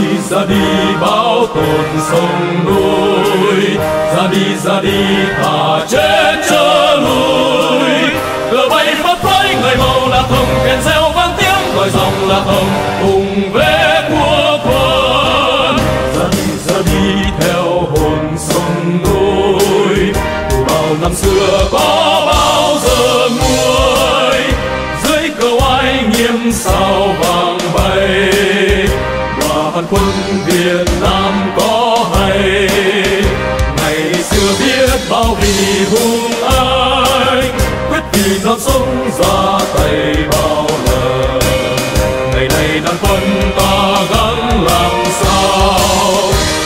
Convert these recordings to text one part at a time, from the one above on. ra đi bão tồn sông núi, ra đi thả chết trở lui. Cờ bay phất phới người màu là thông, kèn reo vang tiếng gọi dòng là thông cùng vẽ của quân. Ra đi theo hồn sông núi, dù bao năm xưa có bao giờ nguôi. Dưới cờ oai nghiêm sao vàng bay, đoàn quân Việt Nam có hay. Ngày xưa biết bao vì hùng anh, quyết vì non sông ra tay bao lần. Ngày nay đoàn quân ta gắng làm sao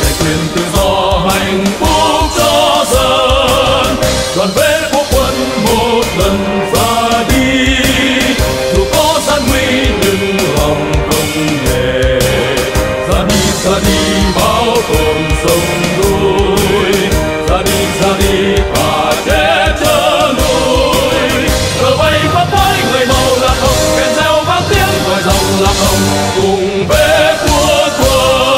để quyền tự do hạnh phúc cho dân. Đoàn kết quốc quân một lần ra đi, dù có gian nguy đừng lòng không nề. Ra đi bão tồn sông núi, ra đi cả thế trở lui. Cờ bay phất phới người màu là không, kèn reo vang tiếng gọi dòng là không cùng về của quân.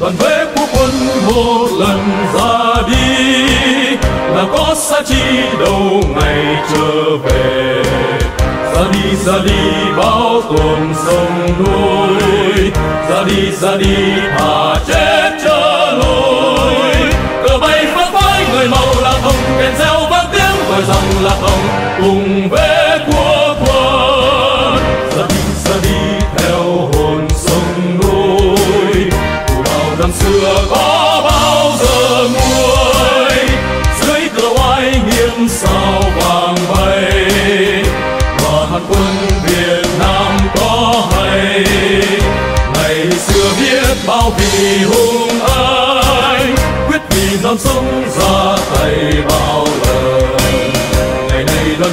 Đoàn vẽ của quân một lần ra đi, là có xa chi đâu ngày trở về. Ra đi bão tồn sông núi, ra đi thả chết trở lui. Cờ bay phất phới người màu là thông, kèn reo vang tiếng gọi dòng là thông cùng vẽ của quân. Ra đi theo hồn sông núi, năm xưa có bao giờ nguôi. Dưới cờ oai nghiêm sao vàng bay, đoàn quân Việt Nam có hay. Ngày xưa biết bao vì hùng anh, quyết vì non sông ra tay bao lần. Ngày nay đoàn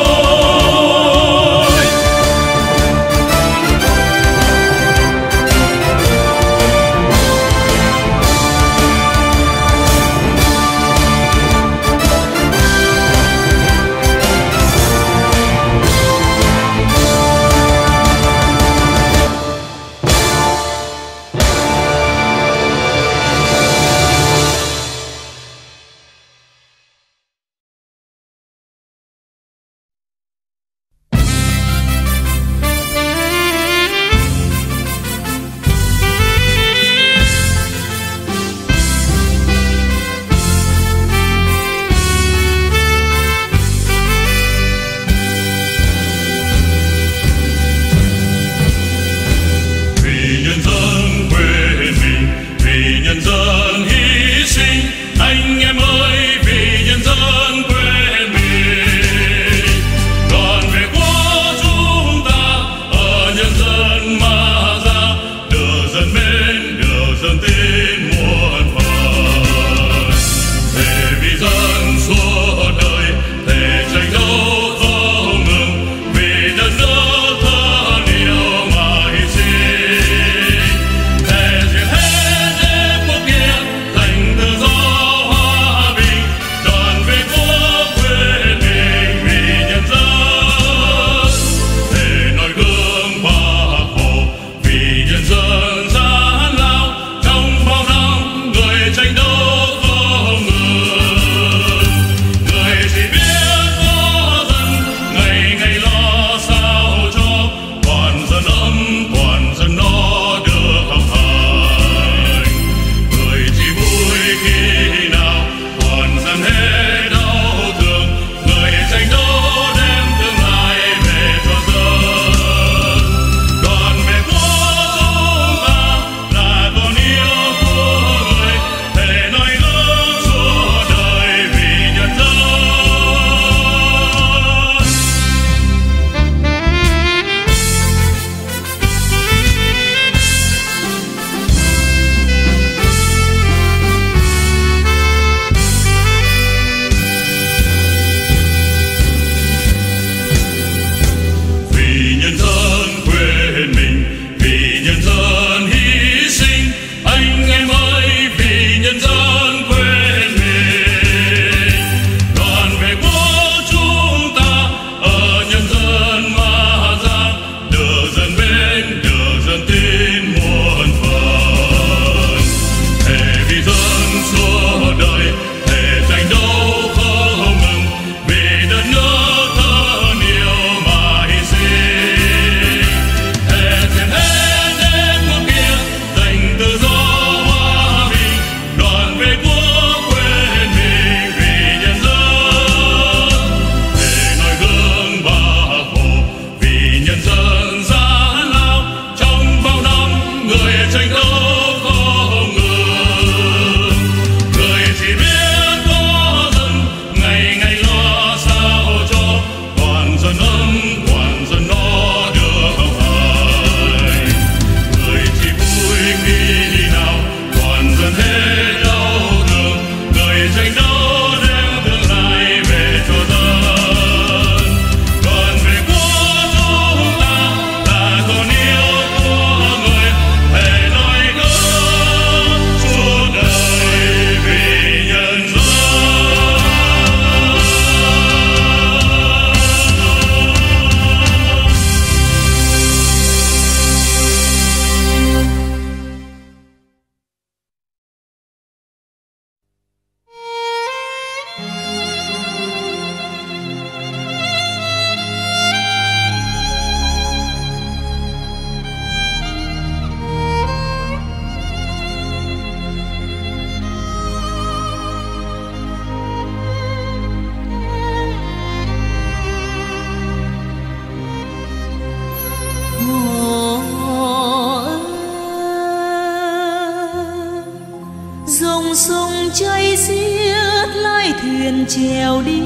trèo đi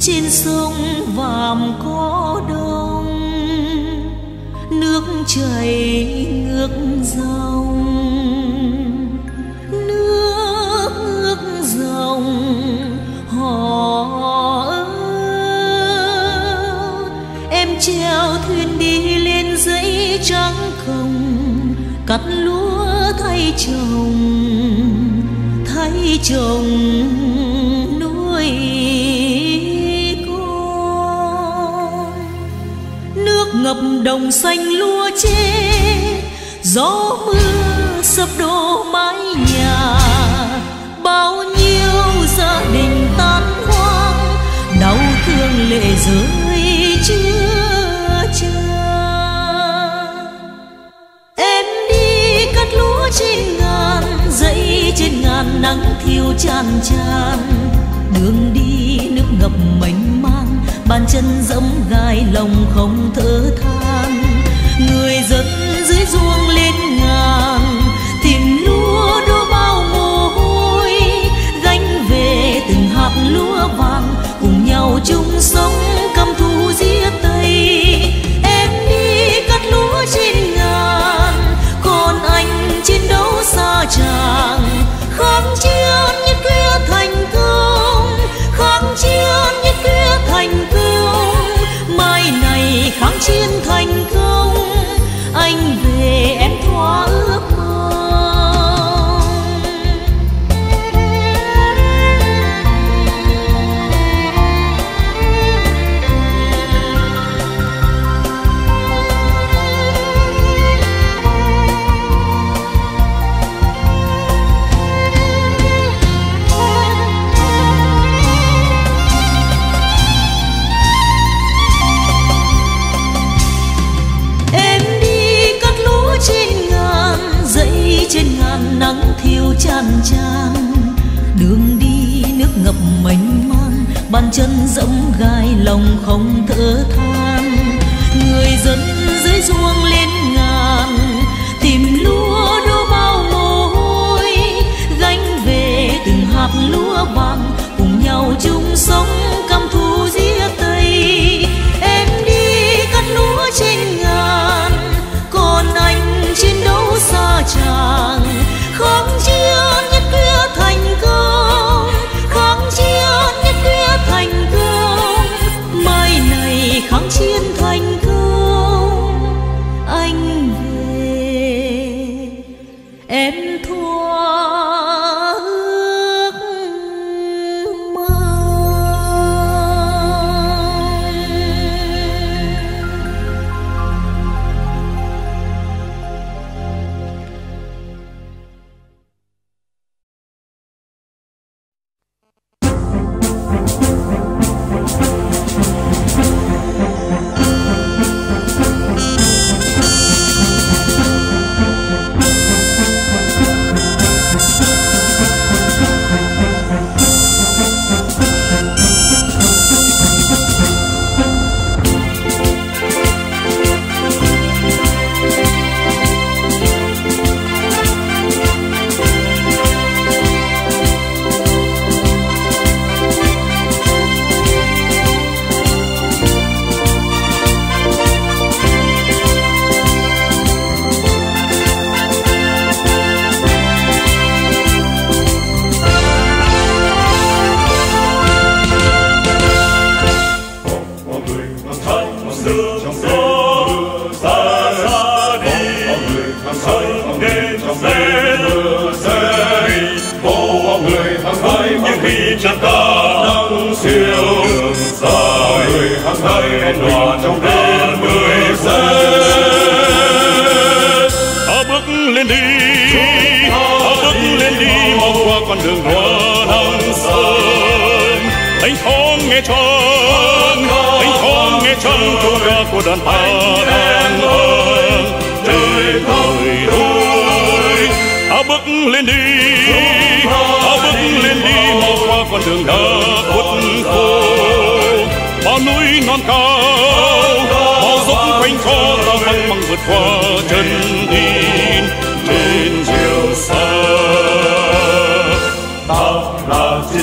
trên sông Vàm có đông, nước chảy ngược dòng, nước ngược dòng hò ơ. Em trèo thuyền đi lên dãy trắng không, cắt lúa thay chồng, thấy chồng nuôi con. Nước ngập đồng xanh lúa chê, gió mưa sập đổ mái nhà, bao nhiêu gia đình tan hoang, đau thương lệ rơi chưa cha. Em đi cắt lúa trên ngàn dãy, trên ngàn nắng thiêu chan chan, đường đi nước ngập mênh mang, bàn chân dẫm gai lòng không thở than. Người dân dưới ruộng lên ngàn tìm lúa đổ bao mồ hôi, gánh về từng hạt lúa vàng, cùng nhau chung sống căm thù giết tây. Em đi cắt lúa trên ngàn, còn anh chiến đấu xa tràng, kháng chiến nhất quyết thành công, kháng chiến nhất quyết thành công, mai này kháng chiến thành công, anh về em thỏa ước mong. Trên ngàn nắng thiêu chan chan, đường đi nước ngập mênh mang, bàn chân dẫm gai lòng không thở than. Người dân dưới ruộng lên ngàn tìm lúa đổ bao mồ hôi, gánh về từng hạt lúa vàng, cùng nhau chung sống căm thù giết tây. Em đi cắt lúa trên ngàn, còn anh chiến đấu xa tràng, kháng chiến nhất quyết thành công, kháng chiến nhất quyết thành công, mai này kháng chiến thành công, anh về em thỏa ước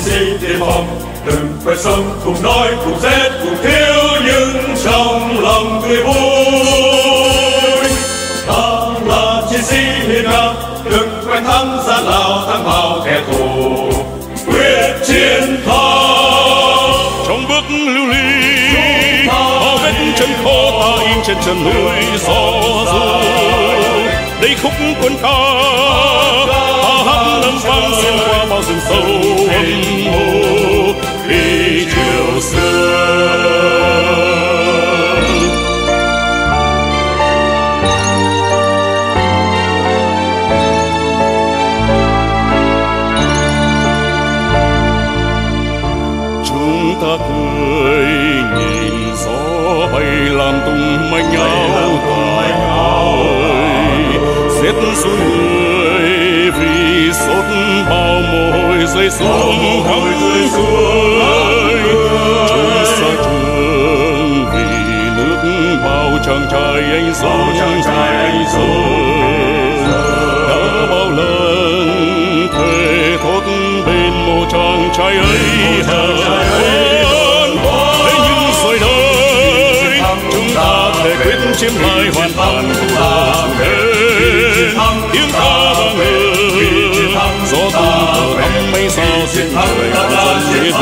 sĩ tiêm phòng, đừng quên sống cùng nói cùng rét cùng thiếu, nhưng trong lòng người vui. Ta là chiến sĩ hiên ngang, đừng quên thắng gian lao thắng bao kẻ thù, quyết chiến thắng. Trong bước lưu ly, bao vết chân khô ta in trên chân núi gió rùi. Đây khúc quân ca, ta hát lâm vang xuyên qua bao rừng sâu mênh mông khi chiều xưa. Ta cười nhìn gió bay làm tung manh áo tài ơi, rét xuống người vì sốt bao mồ hôi rơi xuống khắp người. Trường xa trường vì nước bao chàng trai anh rồi đã bao lần thề thốt bên mộ chàng trai ấy hờ. Quyết chiếm lại hoàn toàn vùng đêm, tiếng ta vang lên, gió tung tờ thắm mấy sao xuyên trời và xuyên đôi.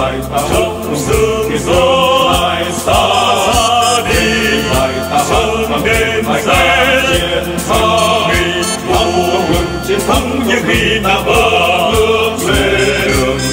Hãy subscribe cho kênh Nhạc Cách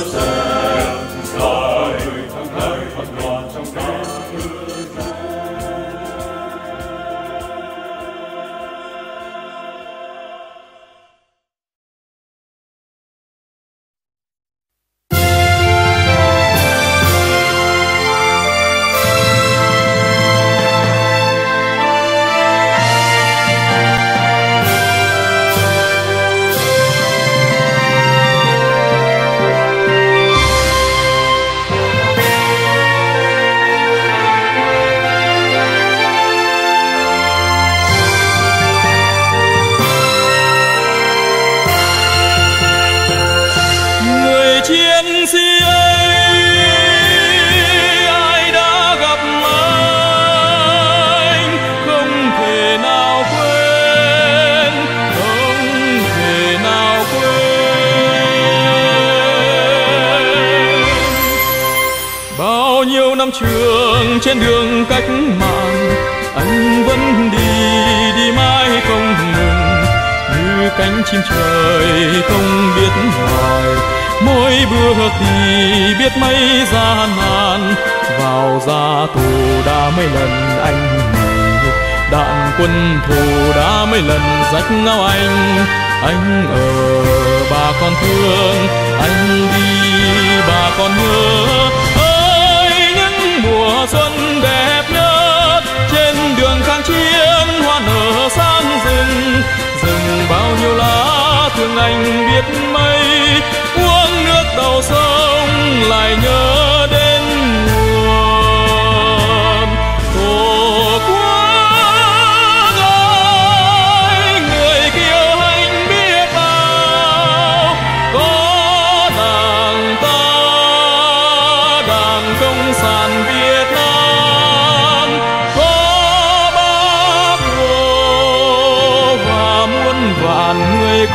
xem rồi thằng Thái thằng Đoàn trong đó trường trên đường cách mạng anh vẫn đi mãi không ngừng như cánh chim trời không biết hoài. Mỗi bước thì biết mấy gian nan, vào ra tù đã mấy lần anh nghỉ, đạn quân thù đã mấy lần rách ngao anh ở bà con thương, anh đi bà con nhớ. Mùa xuân đẹp nhất trên đường kháng chiến hoa nở san rừng, rừng bao nhiêu lá thương anh biết mấy, uống nước đầu sông lại nhớ đến nguồn tổ quốc ơi, người kiều anh biết bao có đảng ta đảng Cộng sản Việt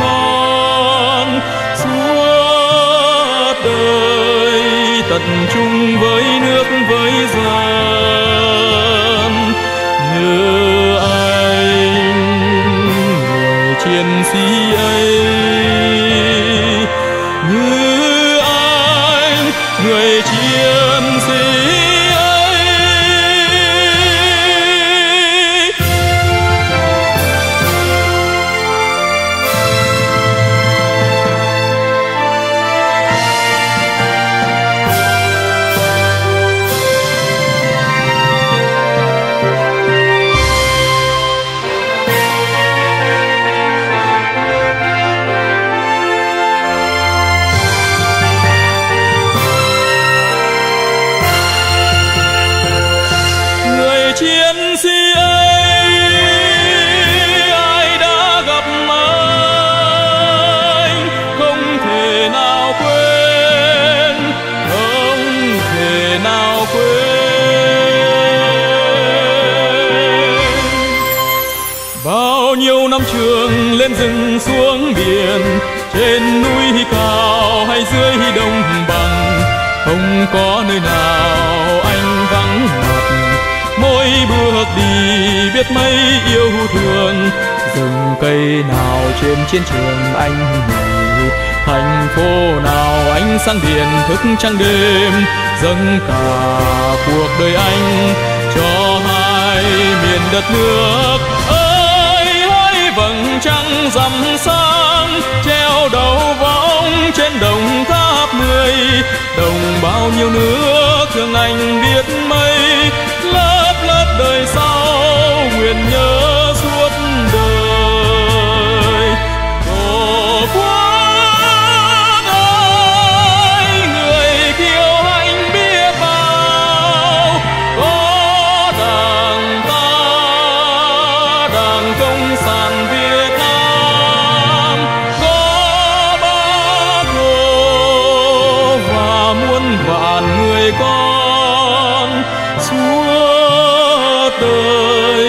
con suốt đời tận chung với nước với dân như anh người chiến sĩ ấy, như anh người chiến sĩ. Lên rừng xuống biển, trên núi cao hay dưới đồng bằng, không có nơi nào anh vắng mặt. Mỗi bước đi biết mấy yêu thương, rừng cây nào trên chiến trường anh ngủ, thành phố nào anh sang biển thức trăng đêm, dâng cả cuộc đời anh cho hai miền đất nước. Vầng trăng rằm sáng treo đầu võng trên đồng Tháp 10, đồng bao nhiêu nước thương anh biết mấy, lớp đời sau nguyện nhớ suốt đời tổ quốc ơi, người kiều anh biết bao có đảng ta đảng Cộng sản con suốt đời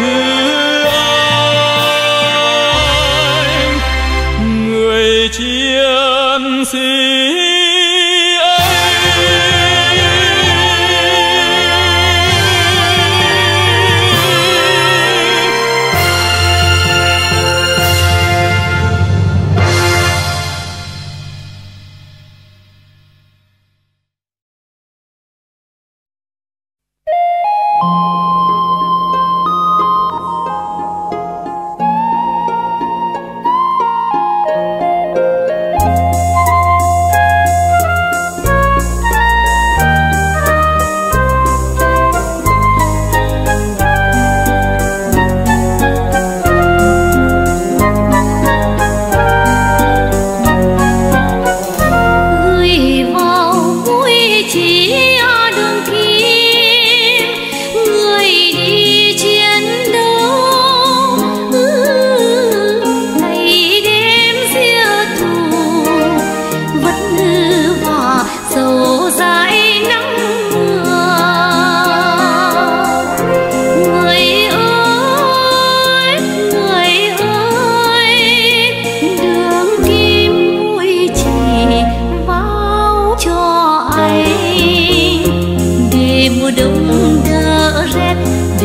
như anh người chiến sĩ.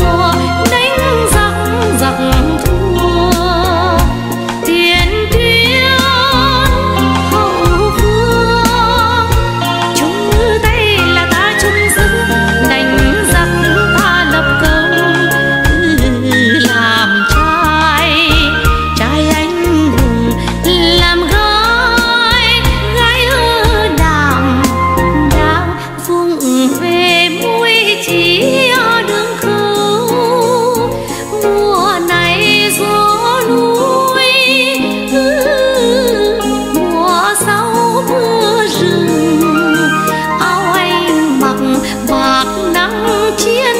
mùa đánh giặc giặc thua tiền tuyến hậu phương chúng tay là ta chung sức đánh giặc ta lập công làm trai trai anh hùng làm gái gái ở đảng đảng vùng về mũi chỉ đường khâu mùa này gió núi mùa sau mưa rừng áo anh mặc bạc nắng chiến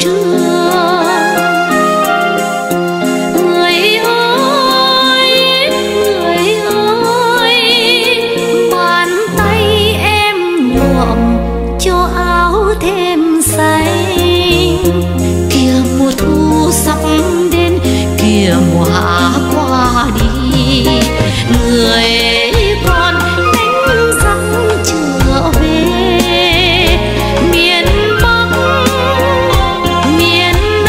trường người ơi bàn tay em nhuộm cho áo thêm say kìa mùa thu sắp đến kìa mùa hạ qua đi người con đánh giặc trở về miền Bắc miền Nam chúng tay là ta đánh Mỹ rửa thu cho làng quê tiền tuyến trai anh hùng hậu phương gái đảng đảng miền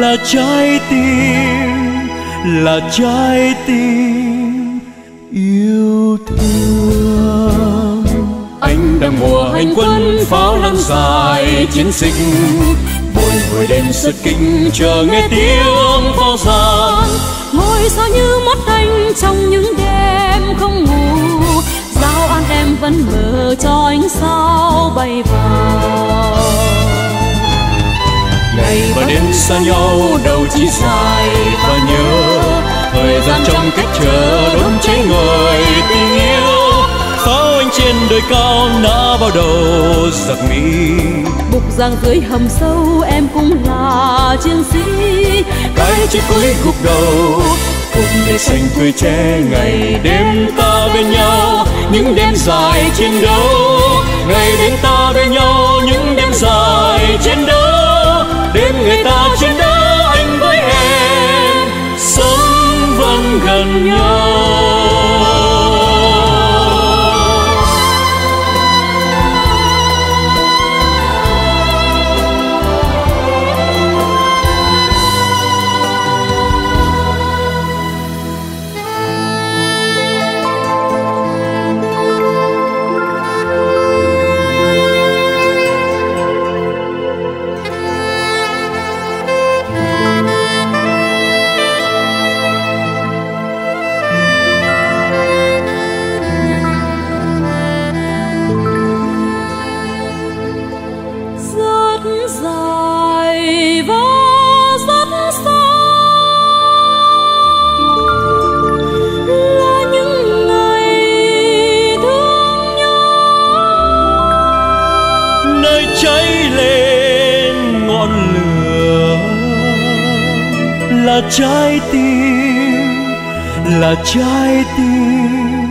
là trái tim, là trái tim yêu thương. Anh đang mùa hành quân pháo lăn dài chiến dịch, buồn buổi đêm sực kinh chờ nghe tiếng pháo sáng. Ngôi sao như mắt anh trong những đêm không ngủ, giao an em vẫn mơ cho ánh sao bay vào. Ngày và đêm xa nhau đâu chỉ dài và nhớ, thời gian trong cách chờ đốt cháy người tình yêu. Pháo anh trên đời cao đã bao đầu giặc Mỹ, bục giang dưới hầm sâu em cũng là chiến sĩ. Cái chết cuối gục đầu cùng để xanh tuổi trẻ, ngày đêm ta bên nhau những đêm dài chiến đấu. Ngày đêm ta bên nhau những đêm dài chiến đấu, đêm người ta chiến đấu anh với em sống vẫn gần nhau. Trái tim là trái tim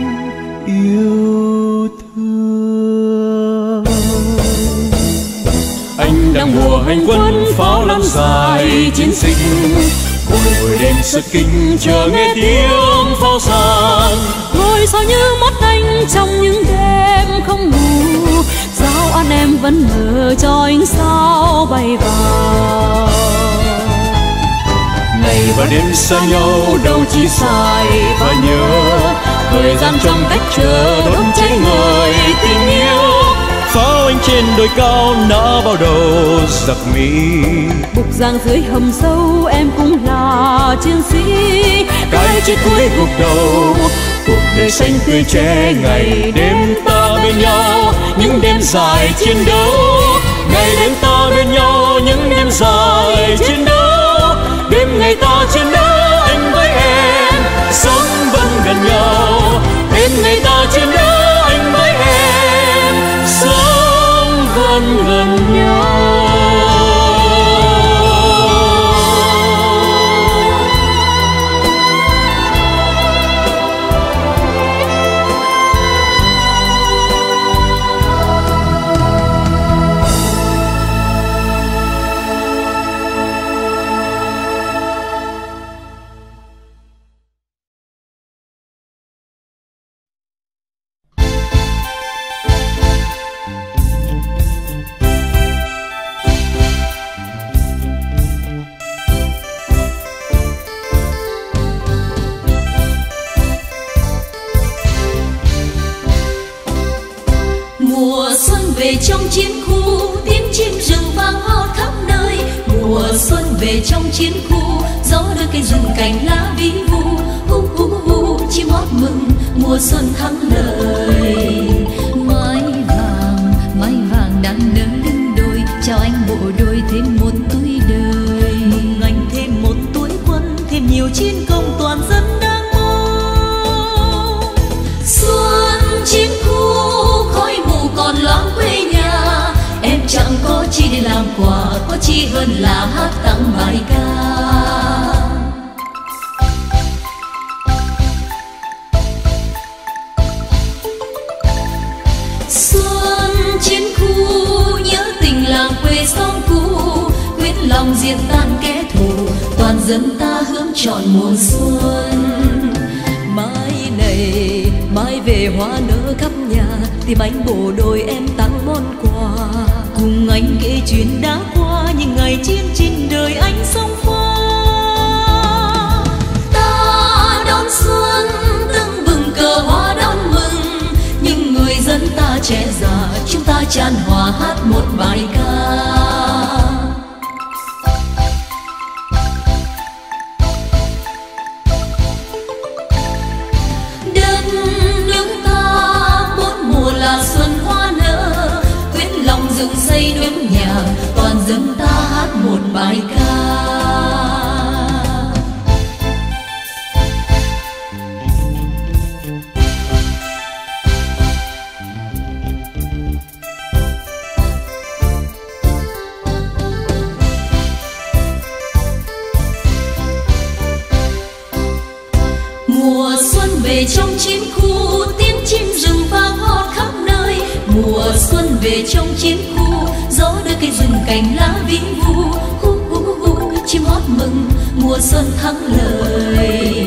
yêu thương. Anh đang mùa hành quân pháo lăn dài chiến dịch, buổi đêm sực kinh chờ nghe tiếng pháo sáng. Ngôi sao như mắt anh trong những đêm không ngủ, giao an em vẫn mơ cho ánh sao bay vào. Ngày và đêm xa nhau đâu chỉ dài và nhớ, thời gian trong cách chờ đốt cháy người tình yêu. Pháo anh trên đồi cao đã bao đầu giặc Mỹ, bục giang dưới hầm sâu em cũng là chiến sĩ. Cái chết cuối gục đầu cuộc đời xanh tươi trẻ, ngày đêm ta bên nhau những đêm dài chiến đấu. Ngày đêm ta bên nhau những đêm dài chiến đấu, đêm ngày ta chiến đấu anh với em sống vẫn gần nhau. Đêm ngày ta chiến đấu anh với em sống vẫn gần nhau. Trong chiến khu tiếng chim rừng vang hót khắp nơi, mùa xuân về trong chiến khu, gió đưa cây rừng cành lá vi vu, hu hu hu chim hót mừng mùa xuân thắng lợi. Mái vàng đang nở lưng đồi chào anh bộ đội thêm một tuổi đời, mừng anh thêm một tuổi quân, thêm nhiều chiến công toàn dân đang mong. Xuân chiến khu khói mù còn loáng quê nhà, chẳng có chi để làm quà, có chi hơn là hát tặng bài ca. Xuân chiến khu nhớ tình làng quê xóm cũ, quyết lòng diệt tan kẻ thù, toàn dân ta hướng chọn mùa xuân. Mai này mai về hoa nở khắp nhà, tìm anh bộ đội em tặng món quà, cùng anh kể chuyện đã qua những ngày chiến trên đời anh song pha. xây đốm nhà, toàn dân ta hát một bài ca. Mùa xuân về trong chiến khu, tiếng chim rừng vang hót khắp nơi. Mùa xuân về trong chiến khu, gió đưa cây rừng cành lá vĩ vu. Chim hót mừng mùa xuân thắng lời.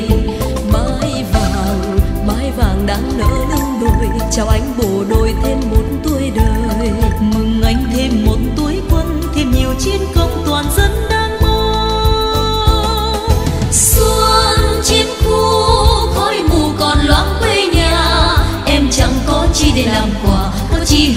Mai vàng đang nở lưng đồi, chào anh bộ đội thêm một tuổi đời. Mừng anh thêm một tuổi quân, thêm nhiều chiến công toàn dân đang mong. Xuân chiến khu chi để làm quà, có chi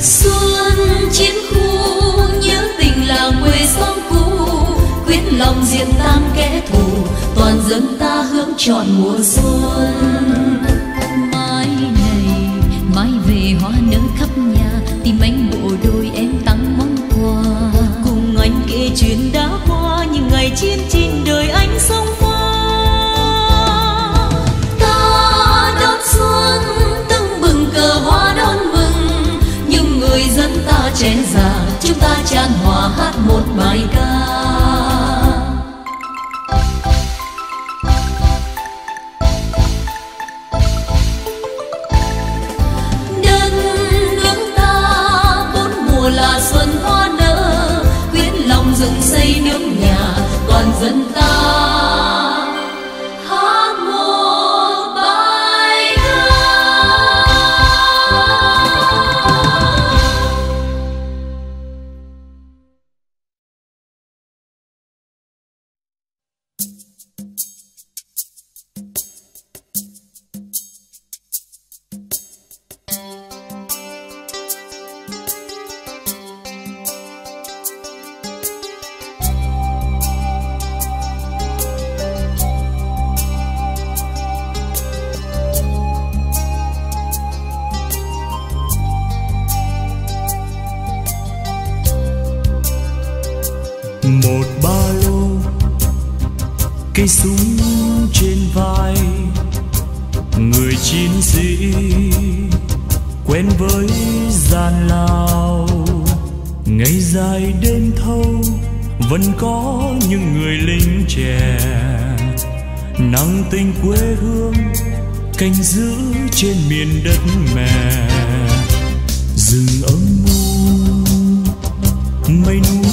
Xuân chiến khu nhớ tình làng quê xóm cũ, quyết lòng diệt tan kẻ thù, toàn dân ta hướng trọn mùa xuân. Mai này mai về hoa nở khắp nhà, tìm anh bộ đôi em tặng món quà. Anh kể chuyện đã qua, những ngày chiến trên đời anh sống qua. Ta đón xuân tưng bừng, cờ hoa đón mừng, nhưng người dân ta chén già, chúng ta chan hòa hát một bài ca. Đất nước ta bốn mùa là xuân hoa nở, lòng rừng xây nước nhà, toàn dân ta. Một ba lô, cây súng trên vai, người chiến sĩ quen với gian lao. Ngày dài đêm thâu vẫn có những người lính trẻ, nắng tình quê hương canh giữ trên miền đất mẹ. Rừng âm u mây núi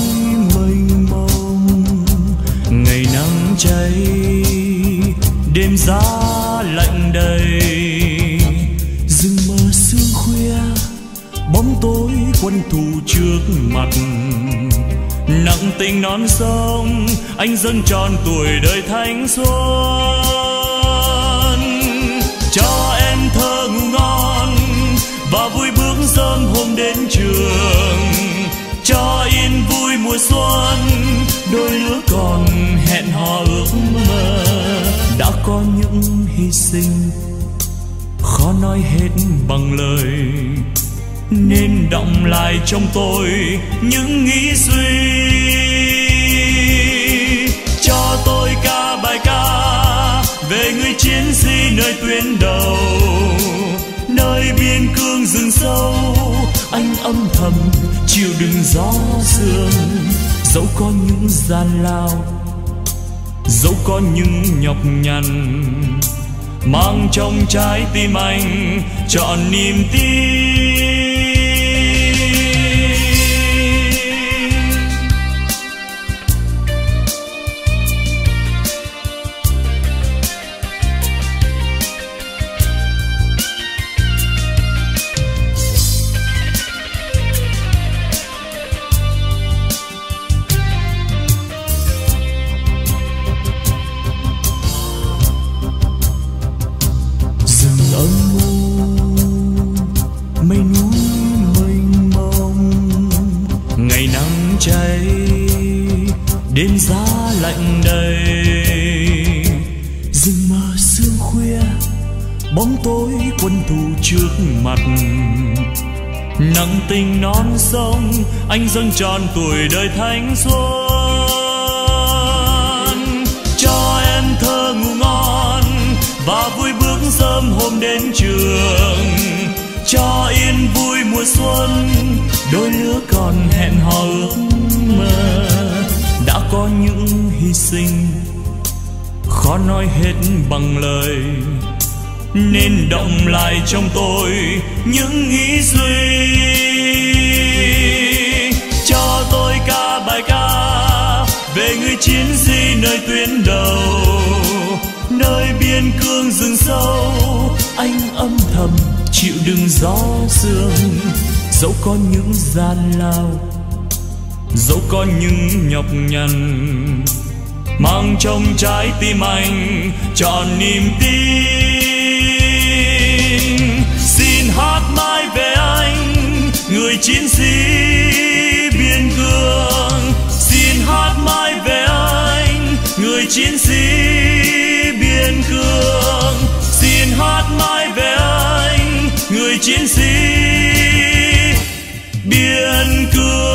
cháy, đêm giá lạnh đầy. Rừng mờ sương khuya, bóng tối quân thù trước mặt, nặng tình non sông anh dâng tròn tuổi đời thanh xuân. Cho em thơ ngủ ngon và vui bước dâng hôm đến trường, cho yên vui mùa xuân đôi lứa còn hẹn hò ước mơ. Đã có những hy sinh khó nói hết bằng lời, nên đọng lại trong tôi những nghĩ suy. Cho tôi ca bài ca về người chiến sĩ nơi tuyến đầu, nơi biên cương rừng sâu anh âm thầm chịu đựng gió sương. Dẫu có những gian lao, dẫu có những nhọc nhằn, mang trong trái tim anh trọn niềm tin. Mây núi đêm giá lạnh đầy rừng mờ sương khuya, bóng tối quân thù trước mặt, nặng tình non sông anh dâng tròn tuổi đời thanh xuân. Cho em thơ ngủ ngon và vui bước sớm hôm đến trường, cho yên vui mùa xuân đôi lứa còn hẹn hò ước mơ. Đã có những hy sinh khó nói hết bằng lời, nên động lại trong tôi những ý duy. Cho tôi ca bài ca về người chiến sĩ nơi tuyến đầu, nơi biên cương rừng sâu anh âm thầm chịu đựng gió sương. Dẫu có những gian lao, dẫu có những nhọc nhằn, mang trong trái tim anh trọn niềm tin. Xin hát mãi về anh, người chiến sĩ biên cương. Xin hát mãi về anh, người chiến sĩ biên cương. Xin hát mãi về anh, người chiến sĩ biên cương. Hãy subscribe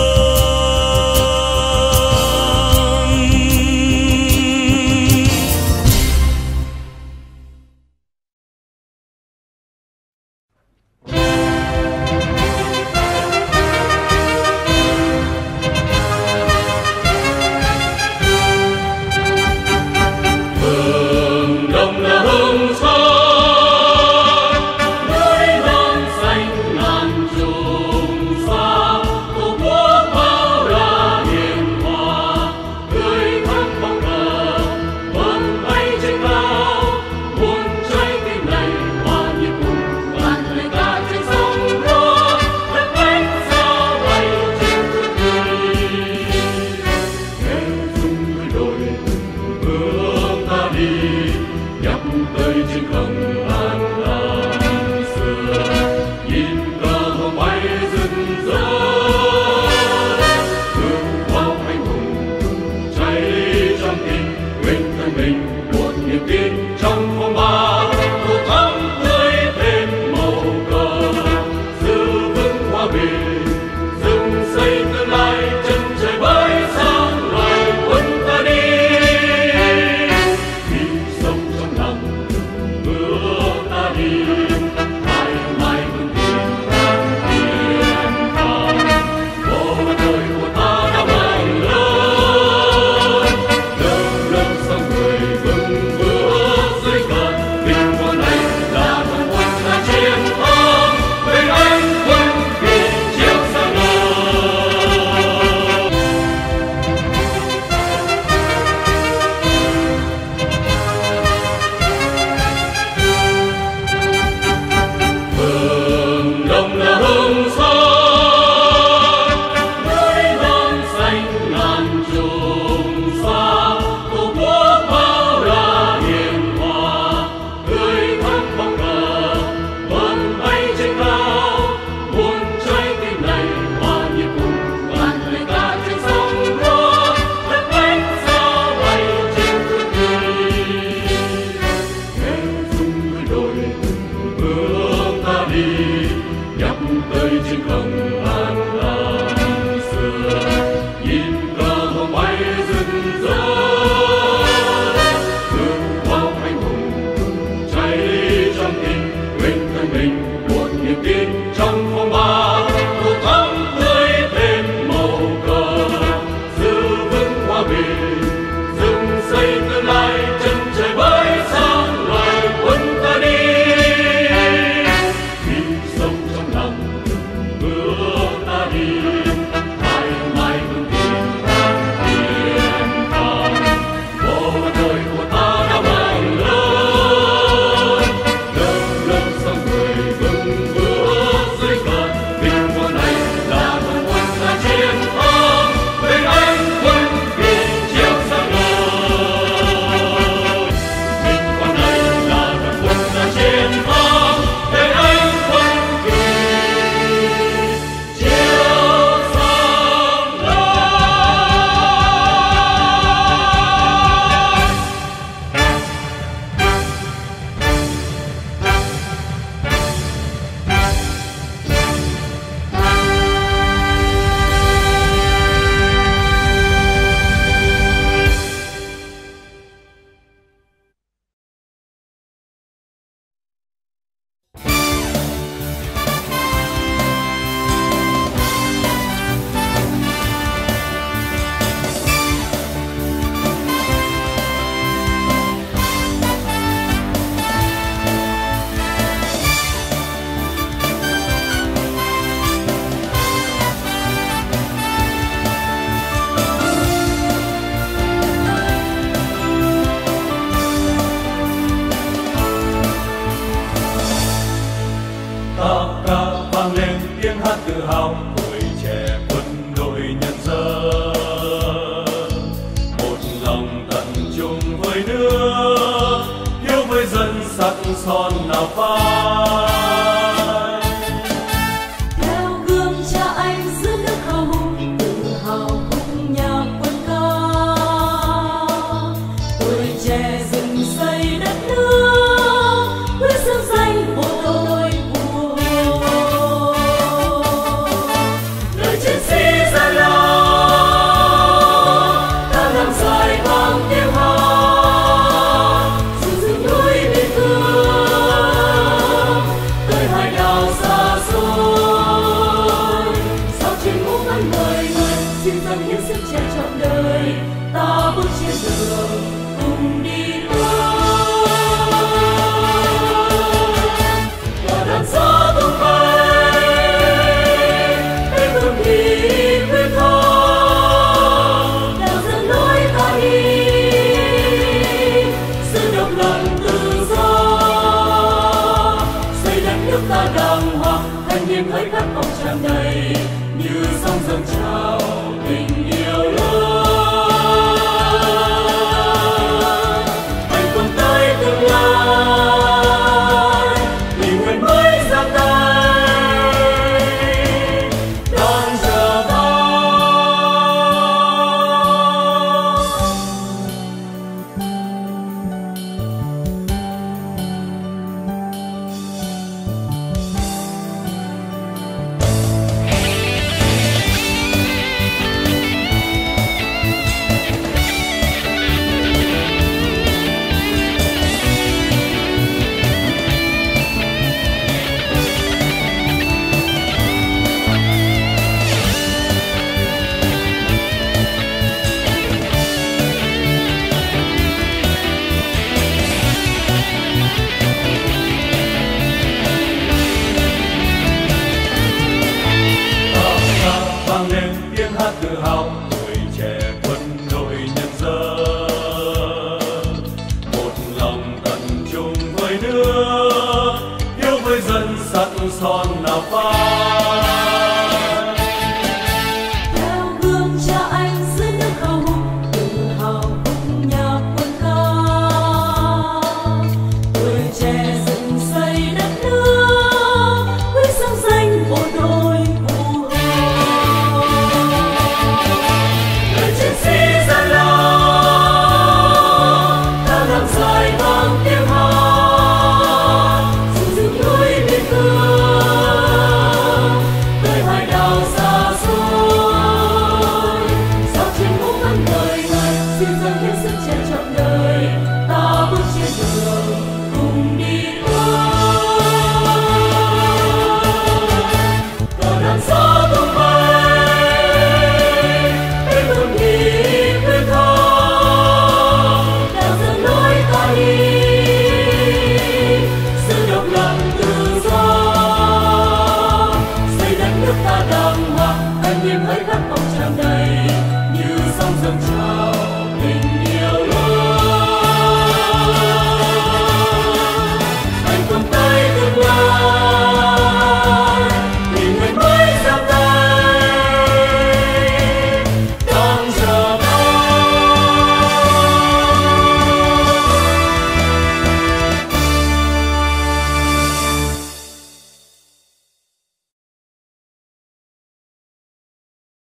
khắp bầu trời.